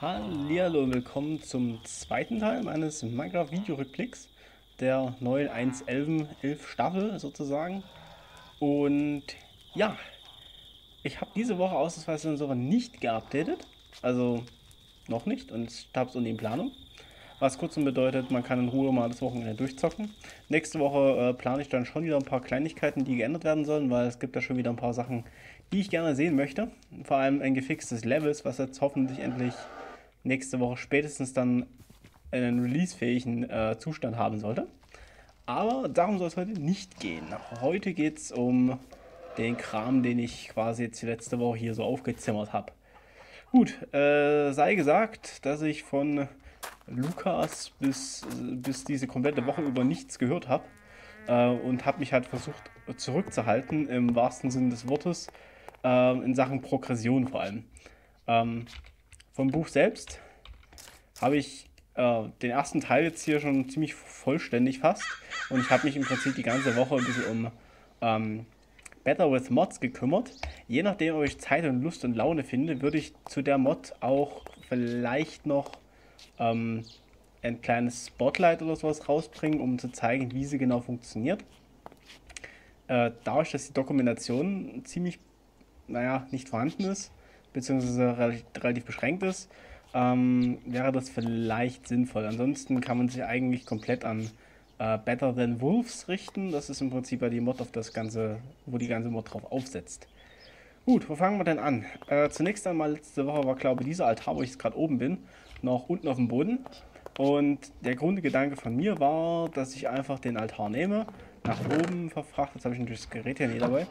Hallihallo und willkommen zum zweiten Teil meines Minecraft-Video-Rückblicks der neuen 1.11 Staffel sozusagen. Und ja, ich habe diese Woche ausnahmsweise den Server nicht geupdatet, also noch nicht, und ich habe es in Planung. Was kurzum bedeutet, man kann in Ruhe mal das Wochenende durchzocken. Nächste Woche plane ich dann schon wieder ein paar Kleinigkeiten, die geändert werden sollen, weil es gibt ja schon wieder ein paar Sachen, die ich gerne sehen möchte. Vor allem ein gefixtes Levels, was jetzt hoffentlich endlich nächste Woche spätestens dann einen releasefähigen Zustand haben sollte. Aber darum soll es heute nicht gehen. Heute geht es um den Kram, den ich quasi jetzt die letzte Woche hier so aufgezimmert habe. Gut, sei gesagt, dass ich von Lukas bis diese komplette Woche über nichts gehört habe und habe mich halt versucht zurückzuhalten, im wahrsten Sinne des Wortes, in Sachen Progression vor allem. Vom Buch selbst habe ich den ersten Teil jetzt hier schon ziemlich vollständig fast, und ich habe mich im Prinzip die ganze Woche ein bisschen um Better with Mods gekümmert. Je nachdem, ob ich Zeit und Lust und Laune finde, würde ich zu der Mod auch vielleicht noch ein kleines Spotlight oder sowas rausbringen, um zu zeigen, wie sie genau funktioniert. Dadurch, dass die Dokumentation ziemlich, naja, nicht vorhanden ist, beziehungsweise relativ beschränkt ist, wäre das vielleicht sinnvoll. Ansonsten kann man sich eigentlich komplett an Better Than Wolves richten. Das ist im Prinzip ja die Mod, auf das Ganze, wo die ganze Mod drauf aufsetzt. Gut, wo fangen wir denn an? Zunächst einmal, letzte Woche war, glaube ich, dieser Altar, wo ich jetzt gerade oben bin, noch unten auf dem Boden. Und der Grundgedanke von mir war, dass ich einfach den Altar nehme, nach oben verfrachte, jetzt habe ich natürlich das Gerät hier nicht dabei,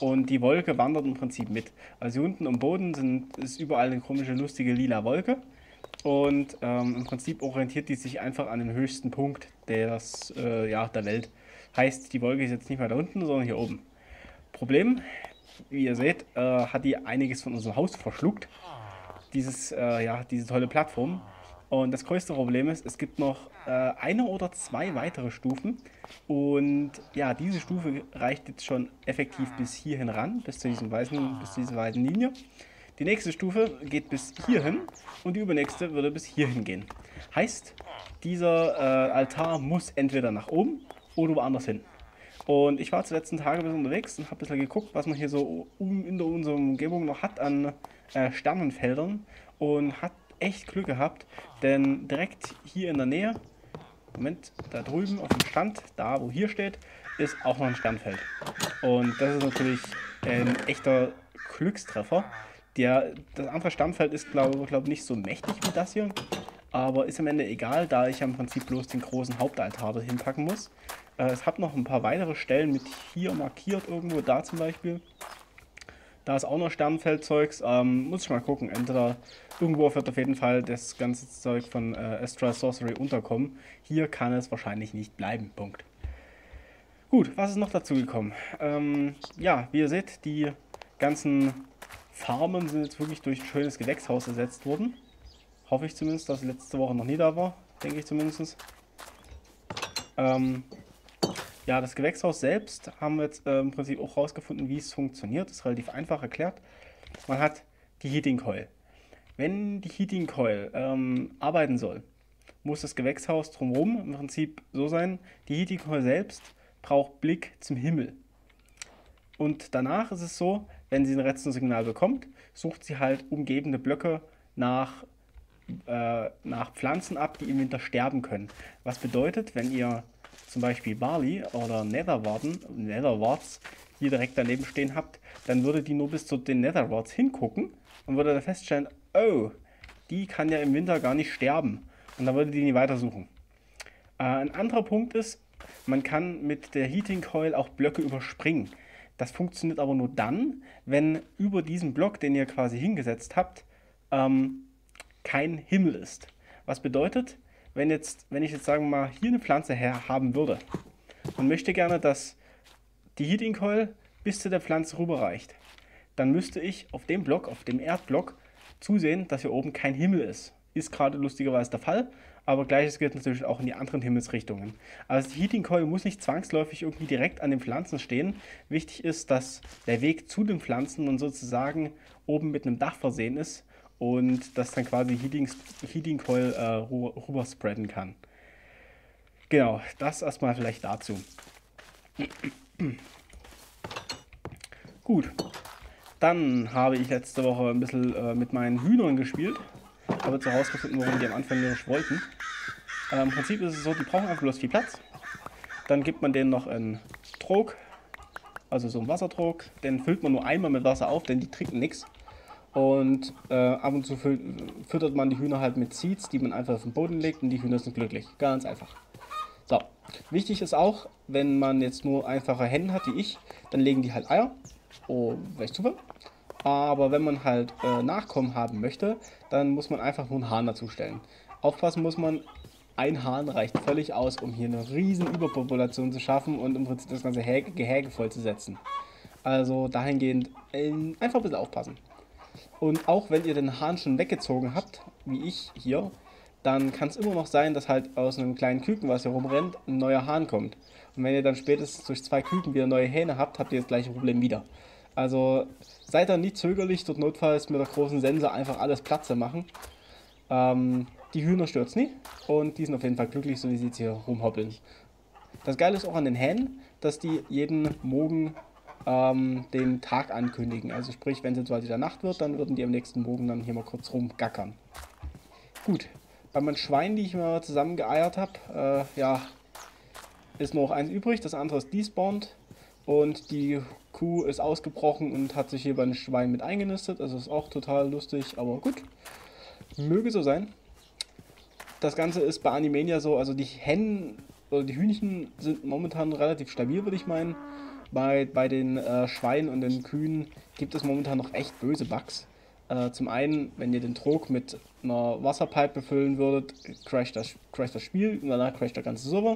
und die Wolke wandert im Prinzip mit. Also hier unten am Boden ist überall eine komische, lustige lila Wolke, und im Prinzip orientiert die sich einfach an den höchsten Punkt der Welt. Heißt, die Wolke ist jetzt nicht mehr da unten, sondern hier oben. Problem: Wie ihr seht, hat die einiges von unserem Haus verschluckt, diese tolle Plattform. Und das größte Problem ist, es gibt noch eine oder zwei weitere Stufen, und ja, diese Stufe reicht jetzt schon effektiv bis hierhin ran, bis zu dieser weißen Linie. Die nächste Stufe geht bis hierhin und die übernächste würde bis hierhin gehen. Heißt, dieser Altar muss entweder nach oben oder woanders hin. Und ich war die letzten Tage ein bisschen unterwegs und habe ein bisschen geguckt, was man hier so in unserer Umgebung noch hat an Sternenfeldern, und hat echt Glück gehabt, denn direkt hier in der Nähe, Moment, da drüben auf dem Stand, da wo hier steht, ist auch noch ein Sternfeld. Und das ist natürlich ein echter Glückstreffer. Das andere Sternfeld ist, glaube ich, nicht so mächtig wie das hier, aber ist am Ende egal, da ich ja im Prinzip bloß den großen Hauptaltar dahin packen muss. Ich habe noch ein paar weitere Stellen mit hier markiert, irgendwo da zum Beispiel. Da ist auch noch Sternenfeldzeugs, muss ich mal gucken. Entweder irgendwo wird auf jeden Fall das ganze Zeug von Astral Sorcery unterkommen. Hier kann es wahrscheinlich nicht bleiben, Punkt. Gut, was ist noch dazu gekommen? Ja, wie ihr seht, die ganzen Farmen sind jetzt wirklich durch ein schönes Gewächshaus ersetzt worden. Hoffe ich zumindest, dass letzte Woche noch nie da war, denke ich zumindest. Ja, das Gewächshaus selbst haben wir jetzt im Prinzip auch rausgefunden, wie es funktioniert. Das ist relativ einfach erklärt. Man hat die Heating Coil. Wenn die Heating Coil arbeiten soll, muss das Gewächshaus drumherum im Prinzip so sein: Die Heating Coil selbst braucht Blick zum Himmel. Und danach ist es so, wenn sie ein Redstone-Signal bekommt, sucht sie halt umgebende Blöcke nach Pflanzen ab, die im Winter sterben können. Was bedeutet, wenn ihr zum Beispiel Barley oder Netherwarts hier direkt daneben stehen habt, dann würde die nur bis zu den Netherwarts hingucken und würde dann feststellen, oh, die kann ja im Winter gar nicht sterben, und dann würde die nie weitersuchen. Ein anderer Punkt ist, man kann mit der Heating Coil auch Blöcke überspringen. Das funktioniert aber nur dann, wenn über diesem Block, den ihr quasi hingesetzt habt, kein Himmel ist. Was bedeutet, wenn ich jetzt sagen wir mal hier eine Pflanze her haben würde und möchte gerne, dass die Heating Coil bis zu der Pflanze rüberreicht, dann müsste ich auf dem Block, auf dem Erdblock, zusehen, dass hier oben kein Himmel ist. Ist gerade lustigerweise der Fall, aber gleiches gilt natürlich auch in die anderen Himmelsrichtungen. Also die Heating Coil muss nicht zwangsläufig irgendwie direkt an den Pflanzen stehen. Wichtig ist, dass der Weg zu den Pflanzen dann sozusagen oben mit einem Dach versehen ist und das dann quasi Healing Coil rüber spreaden kann. Genau, das erstmal vielleicht dazu. Gut, dann habe ich letzte Woche ein bisschen mit meinen Hühnern gespielt. Habe jetzt herausgefunden, warum die am Anfang nicht wollten. Im Prinzip ist es so, die brauchen einfach bloß viel Platz. Dann gibt man denen noch einen Trog, also so einen Wassertrog. Den füllt man nur einmal mit Wasser auf, denn die trinken nichts. Und ab und zu füttert man die Hühner halt mit Seeds, die man einfach auf den Boden legt, und die Hühner sind glücklich. Ganz einfach. So, wichtig ist auch, wenn man jetzt nur einfache Hennen hat, wie ich, dann legen die halt Eier. Oh, welch Zufall. Aber wenn man halt Nachkommen haben möchte, dann muss man einfach nur einen Hahn dazu stellen. Aufpassen muss man, ein Hahn reicht völlig aus, um hier eine riesen Überpopulation zu schaffen und im Prinzip das ganze Gehege voll zu setzen. Also dahingehend einfach ein bisschen aufpassen. Und auch wenn ihr den Hahn schon weggezogen habt, wie ich hier, dann kann es immer noch sein, dass halt aus einem kleinen Küken, was hier rumrennt, ein neuer Hahn kommt. Und wenn ihr dann spätestens durch 2 Küken wieder neue Hähne habt, habt ihr das gleiche Problem wieder. Also seid da nicht zögerlich, dort notfalls mit der großen Sense einfach alles Platze machen. Die Hühner stört's nie und die sind auf jeden Fall glücklich, so wie sie jetzt hier rumhoppeln. Das Geile ist auch an den Hähnen, dass die jeden Morgen den Tag ankündigen. Also sprich, wenn es jetzt bald wieder Nacht wird, dann würden die am nächsten Morgen dann hier mal kurz rumgackern. Gut, bei meinen Schweinen, die ich mal zusammengeeiert habe, ja, ist noch eins übrig, das andere ist despawned und die Kuh ist ausgebrochen und hat sich hier bei den Schweinen mit eingenistet. Also ist auch total lustig, aber gut, möge so sein. Das Ganze ist bei Animania so, also die Hennen oder die Hühnchen sind momentan relativ stabil, würde ich meinen. Bei den Schweinen und den Kühen gibt es momentan noch echt böse Bugs. Zum einen, wenn ihr den Trog mit einer Wasserpipe befüllen würdet, crasht das Spiel und danach crasht der ganze Server.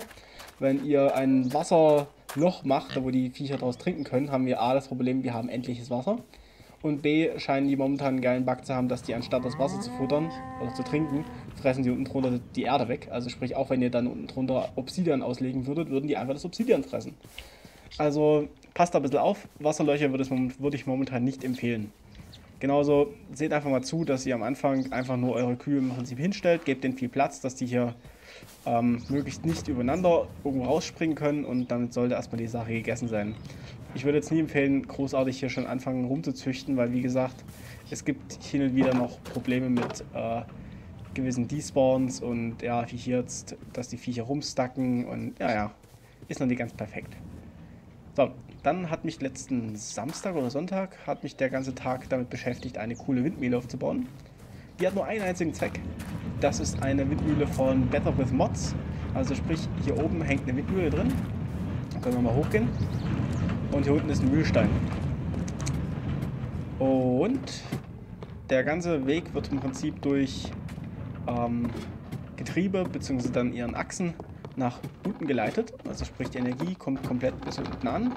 Wenn ihr ein Wasserloch macht, wo die Viecher draus trinken können, haben wir A, das Problem, wir haben endliches Wasser. Und B, scheinen die momentan einen geilen Bug zu haben, dass die anstatt das Wasser zu futtern oder zu trinken, fressen die unten drunter die Erde weg. Also sprich, auch wenn ihr dann unten drunter Obsidian auslegen würdet, würden die einfach das Obsidian fressen. Also passt da ein bisschen auf, Wasserlöcher würde ich momentan nicht empfehlen. Genauso seht einfach mal zu, dass ihr am Anfang einfach nur eure Kühe im Prinzip hinstellt, gebt denen viel Platz, dass die hier möglichst nicht übereinander irgendwo rausspringen können und damit sollte erstmal die Sache gegessen sein. Ich würde jetzt nie empfehlen, großartig hier schon anfangen rumzuzüchten, weil wie gesagt, es gibt hin und wieder noch Probleme mit gewissen Despawns und ja, wie hier jetzt, dass die Viecher rumstacken und ja, ist noch nicht ganz perfekt. So, dann hat mich letzten Samstag oder Sonntag, hat mich der ganze Tag damit beschäftigt, eine coole Windmühle aufzubauen. Die hat nur einen einzigen Zweck. Das ist eine Windmühle von Better with Mods. Also sprich, hier oben hängt eine Windmühle drin. Da können wir mal hochgehen. Und hier unten ist ein Mühlstein. Und der ganze Weg wird im Prinzip durch Getriebe bzw. dann ihren Achsen nach unten geleitet, also sprich die Energie kommt komplett bis unten an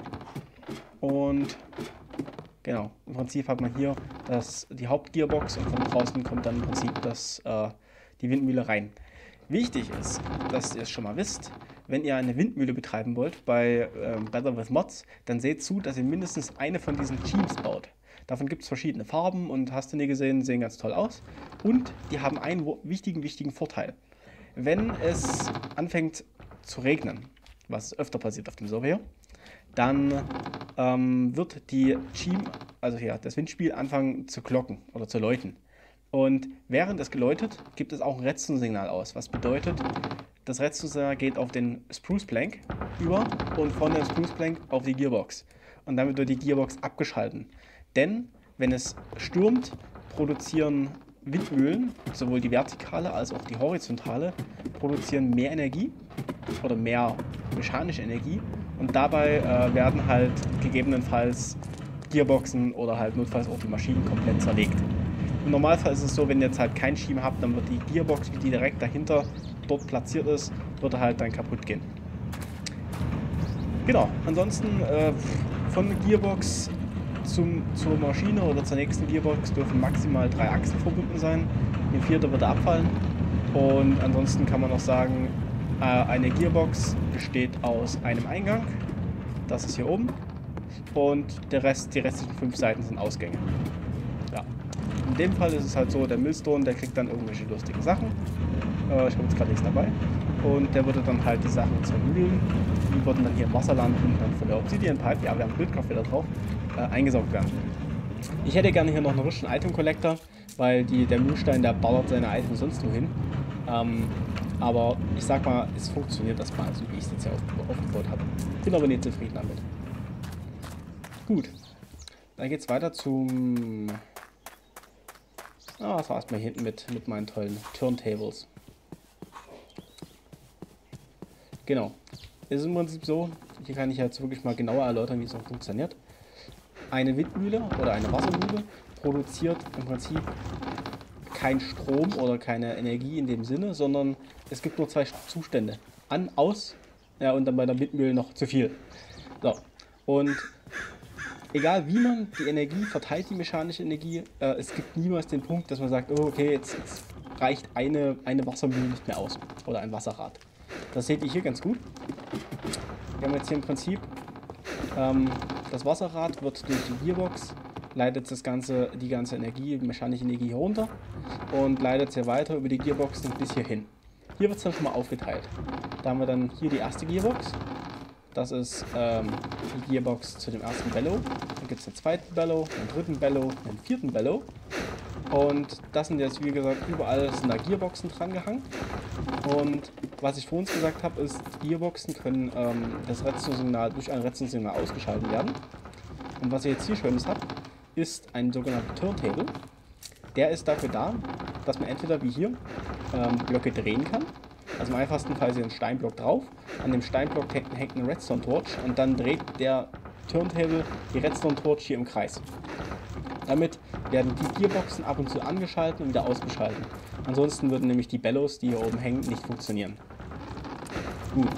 und genau, im Prinzip hat man hier die Hauptgearbox und von draußen kommt dann im Prinzip die Windmühle rein. Wichtig ist, dass ihr es schon mal wisst, wenn ihr eine Windmühle betreiben wollt bei Better with Mods, dann seht zu, dass ihr mindestens eine von diesen Teams baut. Davon gibt es verschiedene Farben und hast du nie gesehen, sehen ganz toll aus und die haben einen wichtigen Vorteil. Wenn es anfängt zu regnen, was öfter passiert auf dem Server hier, dann wird die Team, also ja, das Windspiel anfangen zu glocken oder zu läuten. Und während es geläutet, gibt es auch ein Redstone-Signal aus, was bedeutet, das Redstone-Signal geht auf den Spruce Plank über und von der Spruce Plank auf die Gearbox. Und damit wird die Gearbox abgeschalten. Denn wenn es stürmt, produzieren Windmühlen, sowohl die vertikale als auch die horizontale, produzieren mehr Energie oder mehr mechanische Energie und dabei werden halt gegebenenfalls Gearboxen oder halt notfalls auch die Maschinen komplett zerlegt. Im Normalfall ist es so, wenn ihr jetzt halt kein Schieber habt, dann wird die Gearbox, die direkt dahinter dort platziert ist, wird halt dann kaputt gehen. Genau, ansonsten von der Gearbox zur Maschine oder zur nächsten Gearbox dürfen maximal 3 Achsen verbunden sein. Die 4. wird abfallen. Und ansonsten kann man noch sagen, eine Gearbox besteht aus einem Eingang. Das ist hier oben. Und die restlichen 5 Seiten sind Ausgänge. Ja. In dem Fall ist es halt so, der Millstone, der kriegt dann irgendwelche lustigen Sachen. Ich habe jetzt gerade nichts dabei. Und der würde dann halt die Sachen zermühlen. Die würden dann hier im Wasser landen und dann von der Obsidian Pipe, ja, wir haben Bildkraft wieder drauf, eingesaugt werden. Ich hätte gerne hier noch einen richtigen Item Collector, weil der Mühlstein, der ballert seine Items sonst nur hin. Aber ich sag mal, es funktioniert das mal, so wie ich es jetzt hier aufgebaut habe. Bin aber nicht zufrieden damit. Gut. Dann geht's weiter zum... Ah, das war erstmal hinten mit meinen tollen Turntables. Genau. Es ist im Prinzip so, hier kann ich jetzt wirklich mal genauer erläutern, wie es noch funktioniert. Eine Windmühle oder eine Wassermühle produziert im Prinzip kein Strom oder keine Energie in dem Sinne, sondern es gibt nur zwei Zustände. An, aus, ja, und dann bei der Windmühle noch zu viel. So. Und egal wie man die Energie verteilt, die mechanische Energie, es gibt niemals den Punkt, dass man sagt, oh, okay, jetzt reicht eine Wassermühle nicht mehr aus. Oder ein Wasserrad. Das seht ihr hier ganz gut. Wir haben jetzt hier im Prinzip das Wasserrad wird durch die Gearbox, leitet die ganze Energie, mechanische Energie hier runter und leitet sie weiter über die Gearboxen bis hier hin. Hier wird es dann schon mal aufgeteilt. Da haben wir dann hier die erste Gearbox. Das ist die Gearbox zu dem ersten Bellow. Dann gibt es den zweiten Bellow, den dritten Bellow, den vierten Bellow. Und das sind jetzt, wie gesagt, überall sind da Gearboxen dran gehangen. Und was ich vorhin gesagt habe, ist, Gearboxen können das Redstone-Signal durch ein Redstone-Signal ausgeschaltet werden. Und was ihr jetzt hier Schönes habt, ist ein sogenannter Turntable. Der ist dafür da, dass man entweder wie hier Blöcke drehen kann. Also im einfachsten Fall ist hier ein Steinblock drauf. An dem Steinblock hängt eine Redstone-Torch und dann dreht der Turntable die Redstone-Torch hier im Kreis. Damit werden die Gearboxen ab und zu angeschaltet und wieder ausgeschaltet. Ansonsten würden nämlich die Bellows, die hier oben hängen, nicht funktionieren. Gut.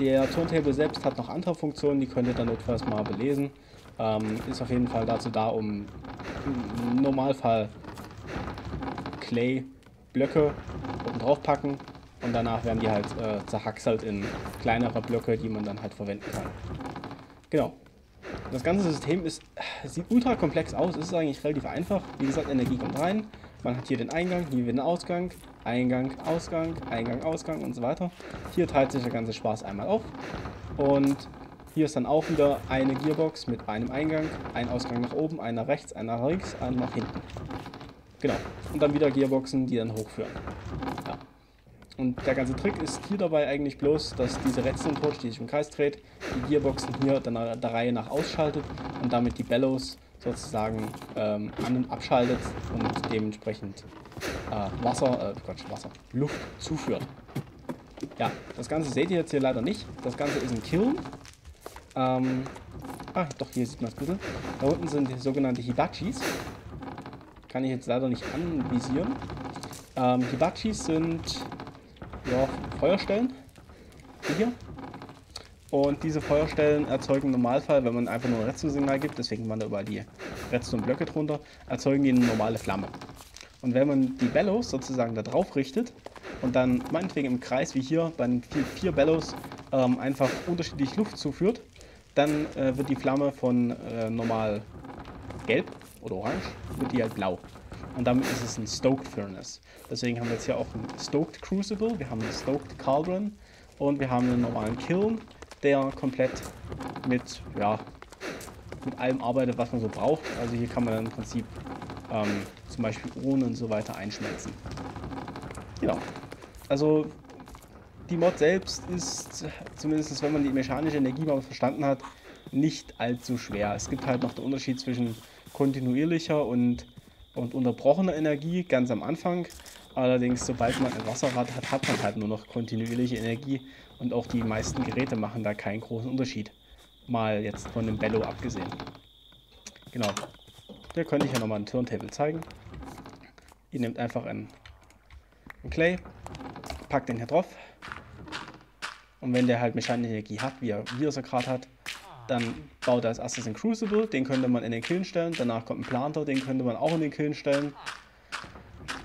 Der Turntable selbst hat noch andere Funktionen, die könnt ihr dann etwas mal belesen. Ist auf jeden Fall dazu da, um im Normalfall Clay-Blöcke oben drauf packen und danach werden die halt zerhackselt in kleinere Blöcke, die man dann halt verwenden kann. Genau. Das ganze System sieht ultra komplex aus, ist eigentlich relativ einfach. Wie gesagt, Energie kommt rein. Man hat hier den Eingang, hier den Ausgang, Eingang, Ausgang, Eingang, Ausgang und so weiter. Hier teilt sich der ganze Spaß einmal auf. Und hier ist dann auch wieder eine Gearbox mit einem Eingang, ein Ausgang nach oben, einer rechts, einer links, einer nach hinten. Genau. Und dann wieder Gearboxen, die dann hochführen. Ja. Und der ganze Trick ist hier dabei eigentlich bloß, dass diese Redstone-Torch, die sich im Kreis dreht, die Gearboxen hier dann der Reihe nach ausschaltet und damit die Bellows sozusagen an- und abschaltet und dementsprechend Luft zuführt. Ja, das Ganze seht ihr jetzt hier leider nicht. Das Ganze ist ein Kiln. Ah, doch, hier sieht man es ein bisschen. Da unten sind die sogenannte Hibachis. Kann ich jetzt leider nicht anvisieren. Hibachis sind ja, Feuerstellen. Die hier. Und diese Feuerstellen erzeugen im Normalfall, wenn man einfach nur ein Redstone-Signal gibt, deswegen waren da überall die Redstone-Blöcke drunter, erzeugen die eine normale Flamme. Und wenn man die Bellows sozusagen da drauf richtet und dann meinetwegen im Kreis wie hier bei den vier Bellows einfach unterschiedlich Luft zuführt, dann wird die Flamme von normal gelb oder orange, wird die halt blau. Und damit ist es ein Stoked Furnace. Deswegen haben wir jetzt hier auch ein Stoked Crucible, wir haben einen Stoked Cauldron und wir haben einen normalen Kiln, der komplett mit, ja, mit allem arbeitet, was man so braucht. Also hier kann man dann im Prinzip zum Beispiel Urnen und so weiter einschmelzen. Genau. Also die Mod selbst ist, zumindest wenn man die mechanische Energie mal verstanden hat, nicht allzu schwer. Es gibt halt noch den Unterschied zwischen kontinuierlicher und unterbrochener Energie ganz am Anfang. Allerdings, sobald man ein Wasserrad hat, hat man halt nur noch kontinuierliche Energie und auch die meisten Geräte machen da keinen großen Unterschied. Mal jetzt von dem Bellow abgesehen. Genau. Da könnte ich ja nochmal ein Turntable zeigen. Ihr nehmt einfach einen Clay, packt den hier drauf und wenn der halt mechanische Energie hat, wie er gerade hat, dann baut er als erstes ein Crucible, den könnte man in den Kiln stellen, danach kommt ein Planter, den könnte man auch in den Kiln stellen.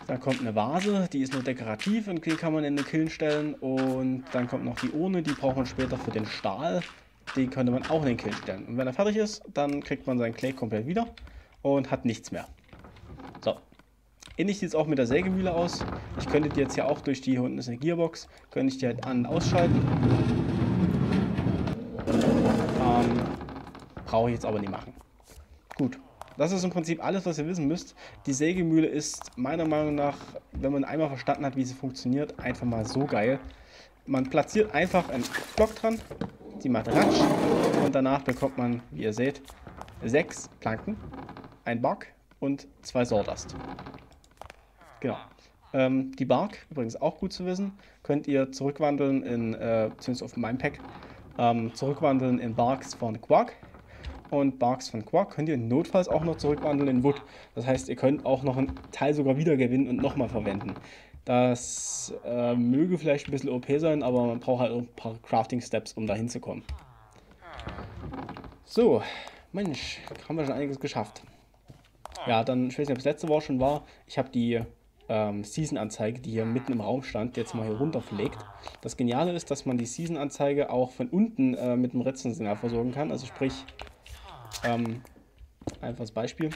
Dann kommt eine Vase, die ist nur dekorativ und die kann man in den Kiln stellen. Und dann kommt noch die Urne, die braucht man später für den Stahl. Den könnte man auch in den Kiln stellen. Und wenn er fertig ist, dann kriegt man seinen Clay komplett wieder und hat nichts mehr. So. Ähnlich sieht es auch mit der Sägemühle aus. Ich könnte die jetzt hier auch durch die, hier unten ist eine Gearbox, könnte ich die halt an- und ausschalten. Brauche ich jetzt aber nicht machen. Gut. Das ist im Prinzip alles, was ihr wissen müsst. Die Sägemühle ist meiner Meinung nach, wenn man einmal verstanden hat, wie sie funktioniert, einfach mal so geil. Man platziert einfach einen Block dran, die macht Ratsch und danach bekommt man, wie ihr seht, 6 Planken, ein Bark und 2 Sawdust. Genau. Die Bark, übrigens auch gut zu wissen, könnt ihr zurückwandeln in, zumindest auf meinem Pack, zurückwandeln in Barks von Quark. Und Barks von Quark könnt ihr notfalls auch noch zurückwandeln in Wood. Das heißt, ihr könnt auch noch einen Teil sogar wiedergewinnen und nochmal verwenden. Das möge vielleicht ein bisschen OP sein, aber man braucht halt ein paar Crafting-Steps, um da hinzukommen. So, Mensch, haben wir schon einiges geschafft. Ja, dann, ich weiß nicht, ob es letzte Woche schon war, ich habe die Season-Anzeige, die hier mitten im Raum stand, jetzt mal hier runter verlegt. Das Geniale ist, dass man die Season-Anzeige auch von unten mit dem Redstone-Signal versorgen kann, also sprich... einfaches Beispiel.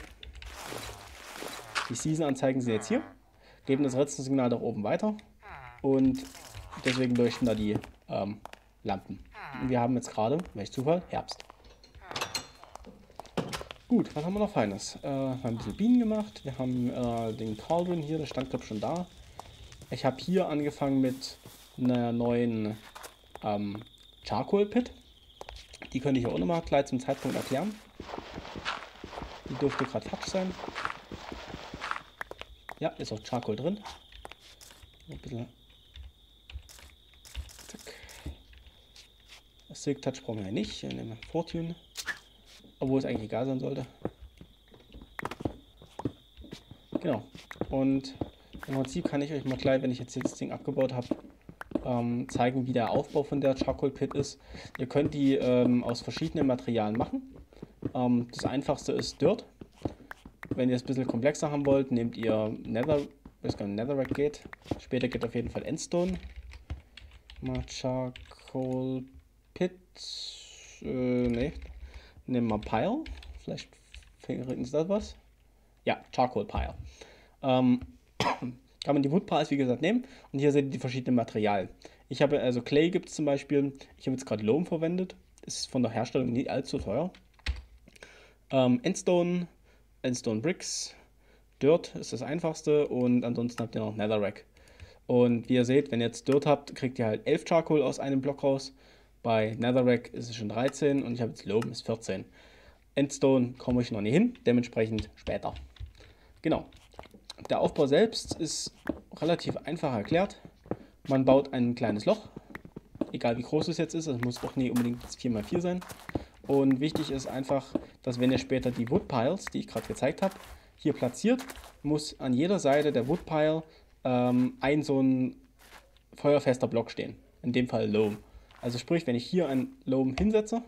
Die Season-Anzeigen sind jetzt hier, geben das Redstone-Signal nach oben weiter und deswegen leuchten da die Lampen. Und wir haben jetzt gerade, welch Zufall, Herbst. Gut, was haben wir noch Feines? Wir haben ein bisschen Bienen gemacht, wir haben den Cauldron hier, der stand glaube ich schon da. Ich habe hier angefangen mit einer neuen Charcoal-Pit. Die könnte ich auch nochmal gleich zum Zeitpunkt erklären. Die dürfte gerade falsch sein. Ja, ist auch Charcoal drin. Ein bisschen. Zack. Das Silk Touch brauchen wir nicht. Wir nehmen Fortune. Obwohl es eigentlich egal sein sollte. Genau. Und im Prinzip kann ich euch mal gleich, wenn ich jetzt das Ding abgebaut habe, zeigen, wie der Aufbau von der Charcoal Pit ist. Ihr könnt die aus verschiedenen Materialien machen. Das einfachste ist Dirt. Wenn ihr es ein bisschen komplexer haben wollt, nehmt ihr Netherrack geht. Später geht auf jeden Fall Endstone. Mal Charcoal Pit. Ne. Nehmen wir Pile. Vielleicht fängt uns das was. Ja, Charcoal Pile. Kann man die Woodpiles wie gesagt nehmen und hier seht ihr die verschiedenen Materialien. Ich habe also Clay gibt es zum Beispiel, ich habe jetzt gerade Loam verwendet, ist von der Herstellung nicht allzu teuer. Endstone, Endstone Bricks, Dirt ist das einfachste und ansonsten habt ihr noch Netherrack. Und wie ihr seht, wenn ihr jetzt Dirt habt, kriegt ihr halt 11 Charcoal aus einem Block raus. Bei Netherrack ist es schon 13 und ich habe jetzt Loam ist 14. Endstone komme ich noch nie hin, dementsprechend später. Genau. Der Aufbau selbst ist relativ einfach erklärt. Man baut ein kleines Loch, egal wie groß es jetzt ist, es muss doch nie unbedingt 4×4 sein. Und wichtig ist einfach, dass wenn ihr später die Woodpiles, die ich gerade gezeigt habe, hier platziert, muss an jeder Seite der Woodpile ein so ein feuerfester Block stehen. In dem Fall Loam. Also sprich, wenn ich hier ein Loam hinsetze,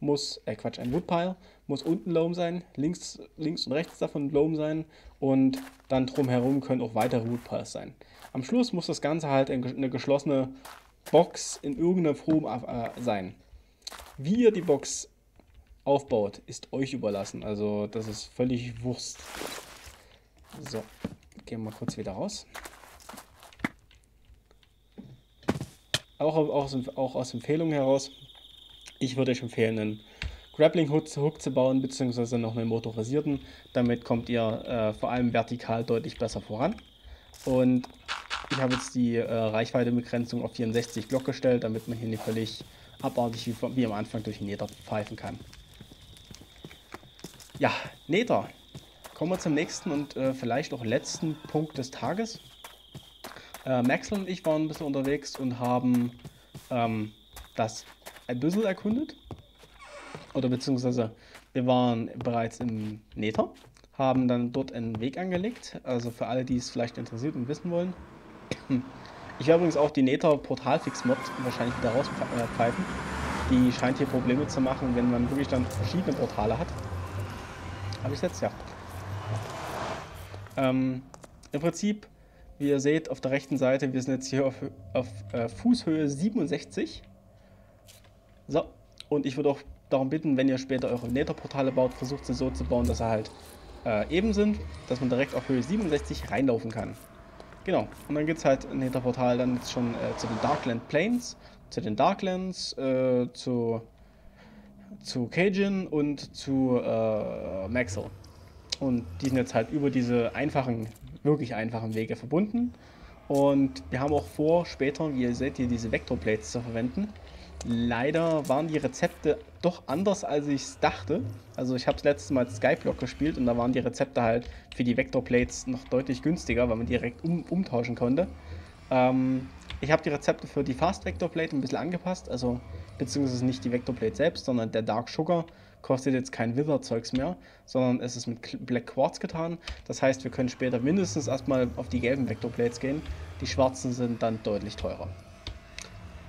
muss, Quatsch, ein Woodpile, muss unten Loam sein, links und rechts davon Loam sein und dann drumherum können auch weitere Woodpiles sein. Am Schluss muss das Ganze halt eine geschlossene Box in irgendeiner Form sein. Wie ihr die Box aufbaut, ist euch überlassen, also das ist völlig Wurst. So, gehen wir mal kurz wieder raus. Auch aus Empfehlungen heraus. Ich würde euch empfehlen, einen Grappling-Hook zu bauen, beziehungsweise noch einen motorisierten. Damit kommt ihr vor allem vertikal deutlich besser voran. Und ich habe jetzt die Reichweitebegrenzung auf 64 Block gestellt, damit man hier nicht völlig abartig wie am Anfang durch den Nether pfeifen kann. Ja, Nether. Kommen wir zum nächsten und vielleicht auch letzten Punkt des Tages. Maxl und ich waren ein bisschen unterwegs und haben das ein bisschen erkundet, oder beziehungsweise wir waren bereits im Nether, haben dann dort einen Weg angelegt, also für alle, die es vielleicht interessiert und wissen wollen. Ich werde übrigens auch die Nether Portalfix-Mod wahrscheinlich wieder rauspfeifen, die scheint hier Probleme zu machen, wenn man wirklich dann verschiedene Portale hat. Habe ich es jetzt? Ja. Im Prinzip, wie ihr seht, auf der rechten Seite, wir sind jetzt hier auf Fußhöhe 67. So, und ich würde auch darum bitten, wenn ihr später eure Nether-Portale baut, versucht sie so zu bauen, dass er halt eben sind, dass man direkt auf Höhe 67 reinlaufen kann. Genau, und dann geht es halt ein Hinterportal dann jetzt schon zu den Darkland Plains, zu den Darklands, zu Cajun und zu Maxell. Und die sind jetzt halt über diese einfachen, wirklich einfachen Wege verbunden. Und wir haben auch vor, später, wie ihr seht, hier diese Vectorplates zu verwenden. Leider waren die Rezepte doch anders, als ich es dachte. Also ich habe das letzte Mal Skyblock gespielt und da waren die Rezepte halt für die Vectorplates noch deutlich günstiger, weil man direkt umtauschen konnte. Ich habe die Rezepte für die Fast Vectorplate ein bisschen angepasst, also beziehungsweise nicht die Vectorplate selbst, sondern der Dark Sugar kostet jetzt kein Wither-Zeugs mehr, sondern es ist mit Black Quartz getan. Das heißt, wir können später mindestens erstmal auf die gelben Vectorplates gehen. Die schwarzen sind dann deutlich teurer.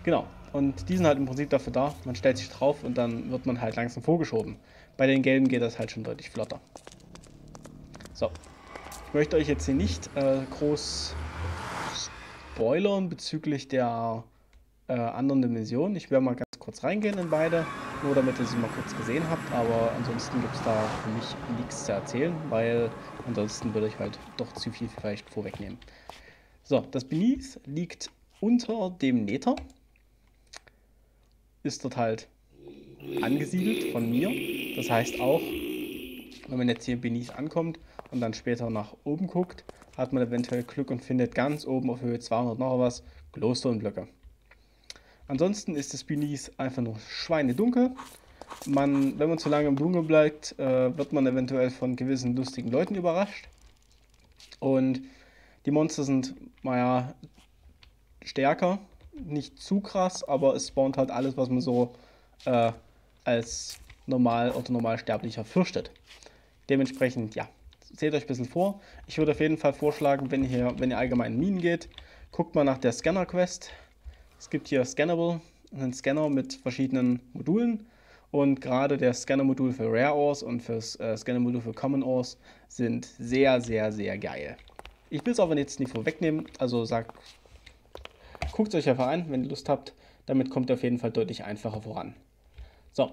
Genau. Und die sind halt im Prinzip dafür da, man stellt sich drauf und dann wird man halt langsam vorgeschoben. Bei den gelben geht das halt schon deutlich flotter. So, ich möchte euch jetzt hier nicht groß spoilern bezüglich der anderen Dimension. Ich werde mal ganz kurz reingehen in beide, nur damit ihr sie mal kurz gesehen habt. Aber ansonsten gibt es da für mich nichts zu erzählen, weil ansonsten würde ich halt doch zu viel vielleicht vorwegnehmen. So, das Beneath liegt unter dem Nether. Ist dort halt angesiedelt von mir. Das heißt auch, wenn man jetzt hier in Beneath ankommt und dann später nach oben guckt, hat man eventuell Glück und findet ganz oben auf Höhe 200 noch was Glowstone-Blöcke. Ansonsten ist das Beneath einfach nur schweinedunkel. Wenn man zu lange im Dunkeln bleibt, wird man eventuell von gewissen lustigen Leuten überrascht. Und die Monster sind, naja, stärker. Nicht zu krass, aber es spawnt halt alles, was man so als normal oder normalsterblicher fürchtet. Dementsprechend, ja, seht euch ein bisschen vor. Ich würde auf jeden Fall vorschlagen, wenn ihr allgemein in Minen geht, guckt mal nach der Scanner-Quest. Es gibt hier Scannable, einen Scanner mit verschiedenen Modulen. Und gerade der Scanner-Modul für Rare Ores und fürs Scanner-Modul für Common Ores sind sehr, sehr, sehr geil. Ich will es aber jetzt nicht vorwegnehmen, also sagt... Guckt es euch einfach an, wenn ihr Lust habt. Damit kommt ihr auf jeden Fall deutlich einfacher voran. So,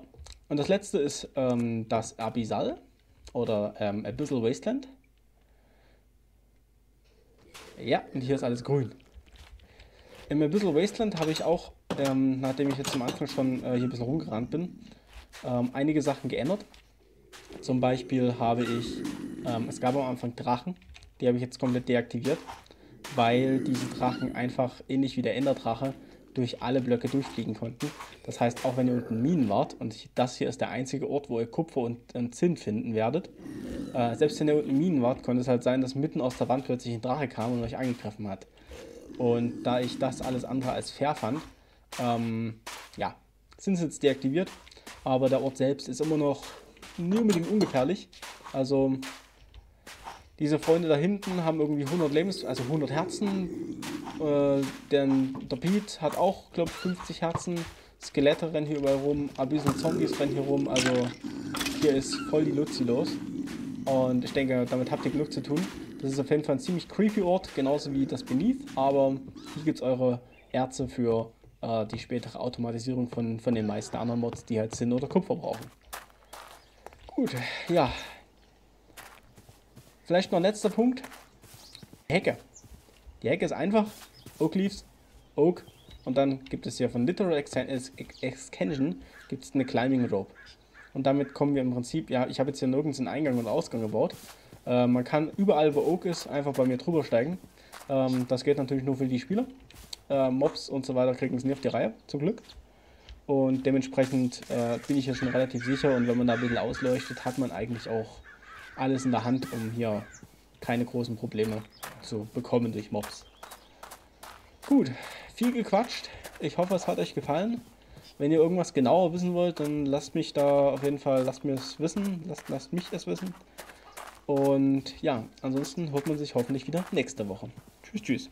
und das letzte ist das Abyssal oder Abyssal Wasteland. Ja, und hier ist alles grün. Im Abyssal Wasteland habe ich auch, nachdem ich jetzt am Anfang schon hier ein bisschen rumgerannt bin, einige Sachen geändert. Zum Beispiel habe ich, es gab am Anfang Drachen, die habe ich jetzt komplett deaktiviert, weil diese Drachen einfach, ähnlich wie der Enderdrache, durch alle Blöcke durchfliegen konnten. Das heißt, auch wenn ihr unten Minen wart, und das hier ist der einzige Ort, wo ihr Kupfer und Zinn finden werdet, selbst wenn ihr unten Minen wart, konnte es halt sein, dass mitten aus der Wand plötzlich ein Drache kam und euch angegriffen hat. Und da ich das alles andere als fair fand, ja, sind sie jetzt deaktiviert, aber der Ort selbst ist immer noch nicht unbedingt ungefährlich. Also... Diese Freunde da hinten haben irgendwie 100 Herzen. Denn der Pete hat auch, glaube ich, 50 Herzen. Skelette rennen hier überall rum. Abyssal Zombies rennen hier rum. Also hier ist voll die Luzi los. Und ich denke, damit habt ihr Glück zu tun. Das ist auf jeden Fall ein ziemlich creepy Ort, genauso wie das Beneath. Aber hier gibt es eure Erze für die spätere Automatisierung von den meisten anderen Mods, die halt Zinn oder Kupfer brauchen. Gut, ja. Vielleicht noch ein letzter Punkt, die Hecke. Die Hecke ist einfach, Oak Leaves, Oak, und dann gibt es hier von Literal Extension gibt es eine Climbing Rope. Und damit kommen wir im Prinzip, ja, ich habe jetzt hier nirgends einen Eingang und Ausgang gebaut. Man kann überall, wo Oak ist, einfach bei mir drüber steigen. Das geht natürlich nur für die Spieler. Mobs und so weiter kriegen es nie auf die Reihe, zum Glück. Und dementsprechend bin ich hier schon relativ sicher, und wenn man da ein bisschen ausleuchtet, hat man eigentlich auch alles in der Hand, um hier keine großen Probleme zu bekommen durch Mobs. Gut, viel gequatscht. Ich hoffe, es hat euch gefallen. Wenn ihr irgendwas genauer wissen wollt, dann lasst mich da auf jeden Fall, lasst mir es wissen, lasst mich es wissen. Und ja, ansonsten hört man sich hoffentlich wieder nächste Woche. Tschüss, tschüss.